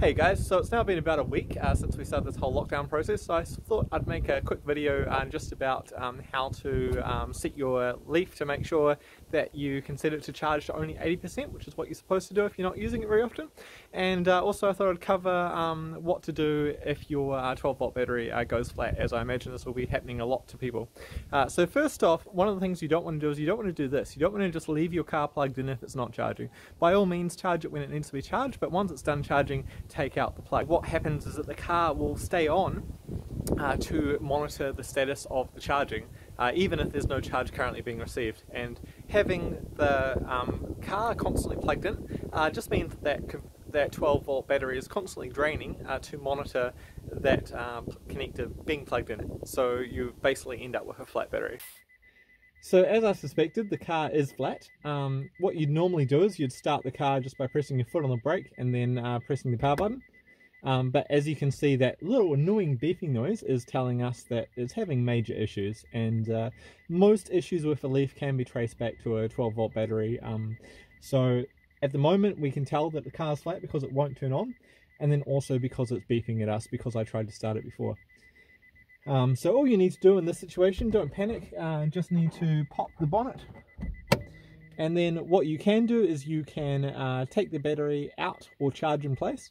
Hey guys, so it's now been about a week since we started this whole lockdown process, so I thought I'd make a quick video just about how to set your Leaf to make sure that you can set it to charge to only 80%, which is what you're supposed to do if you're not using it very often. And also I thought I'd cover what to do if your 12-volt battery goes flat, as I imagine this will be happening a lot to people. So first off, one of the things you don't want to do is you don't want to do this. You don't want to just leave your car plugged in if it's not charging. By all means, charge it when it needs to be charged, but once it's done charging, take out the plug. What happens is that the car will stay on to monitor the status of the charging, even if there's no charge currently being received. And having the car constantly plugged in just means that 12-volt battery is constantly draining to monitor that connector being plugged in. So you basically end up with a flat battery. So as I suspected, the car is flat. What you'd normally do is you'd start the car just by pressing your foot on the brake and then pressing the power button. But as you can see, that little annoying beeping noise is telling us that it's having major issues, and most issues with the Leaf can be traced back to a 12-volt battery. So at the moment we can tell that the car's flat because it won't turn on, and then also because it's beeping at us because I tried to start it before. So all you need to do in this situation, don't panic, just need to pop the bonnet. And then what you can do is you can take the battery out or charge in place,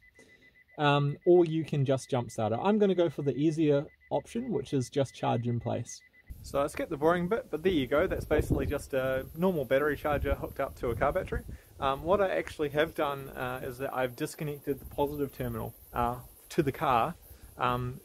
or you can just jump start it. I'm going to go for the easier option, which is just charge in place. So I skipped the boring bit, but there you go. That's basically just a normal battery charger hooked up to a car battery. What I actually have done is that I've disconnected the positive terminal to the car.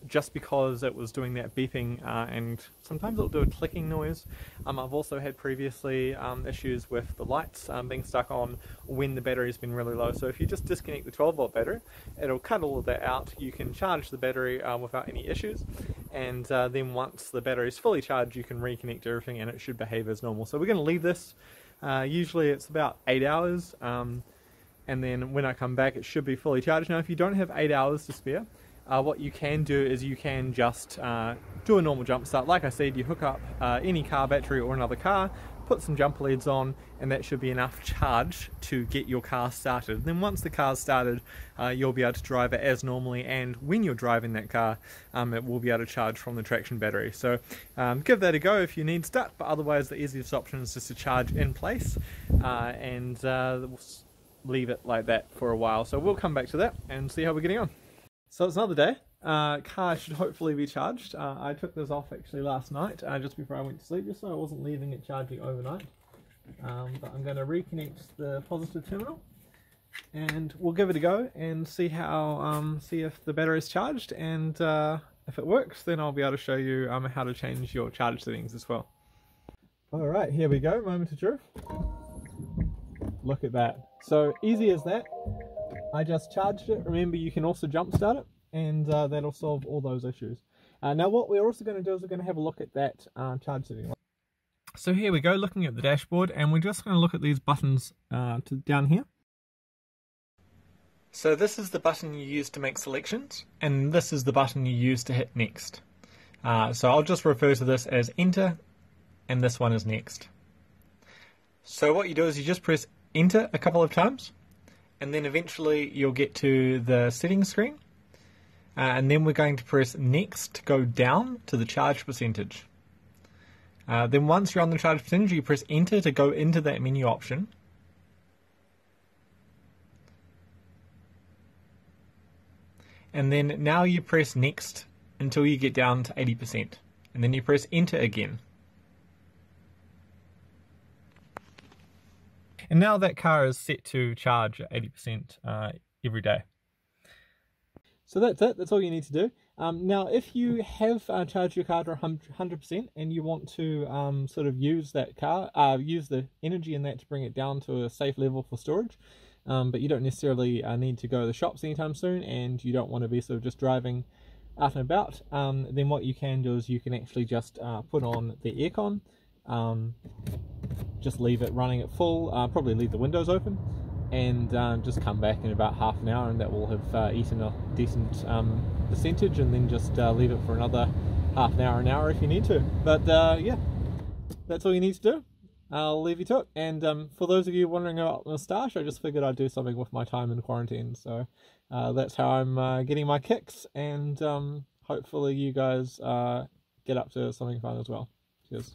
Just because it was doing that beeping and sometimes it'll do a clicking noise. I've also had previously issues with the lights being stuck on when the battery's been really low. So if you just disconnect the 12-volt battery, it'll cut all of that out. You can charge the battery without any issues, and then once the battery's fully charged you can reconnect everything and it should behave as normal. So we're going to leave this. Usually it's about 8 hours, and then when I come back it should be fully charged. Now if you don't have 8 hours to spare, what you can do is you can just do a normal jump start. Like I said, you hook up any car battery or another car, put some jumper leads on, and that should be enough charge to get your car started. And then once the car's started, you'll be able to drive it as normally, and when you're driving that car, it will be able to charge from the traction battery. So give that a go if you need stuff, but otherwise the easiest option is just to charge in place and we'll leave it like that for a while. So we'll come back to that and see how we're getting on. So it's another day. Car should hopefully be charged. I took this off actually last night, just before I went to sleep, just so I wasn't leaving it charging overnight. But I'm going to reconnect the positive terminal, and we'll give it a go and see how, see if the battery's charged, and if it works, then I'll be able to show you how to change your charge settings as well. All right, here we go. Moment of truth. Look at that. So easy as that. I just charged it. Remember, you can also jump start it, and that'll solve all those issues. Now what we're also going to do is we're going to have a look at that charge setting. So here we go, looking at the dashboard, and we're just going to look at these buttons down here. So this is the button you use to make selections, and this is the button you use to hit next. So I'll just refer to this as enter, and this one is next. So what you do is you just press enter a couple of times, and then eventually you'll get to the settings screen, and then we're going to press next to go down to the charge percentage. Then once you're on the charge percentage, you press enter to go into that menu option, and then now you press next until you get down to 80%, and then you press enter again. And now that car is set to charge at 80% every day. So that's it, that's all you need to do. Now if you have charged your car to 100% and you want to sort of use that car, use the energy in that to bring it down to a safe level for storage, but you don't necessarily need to go to the shops anytime soon, and you don't want to be sort of just driving out and about, then what you can do is you can actually just put on the aircon, just leave it running at full, probably leave the windows open, and just come back in about half an hour, and that will have eaten a decent percentage, and then just leave it for another half an hour if you need to. But yeah, that's all you need to do. I'll leave you to it. And for those of you wondering about moustache, I just figured I'd do something with my time in quarantine, so that's how I'm getting my kicks, and hopefully you guys get up to something fun as well. Cheers.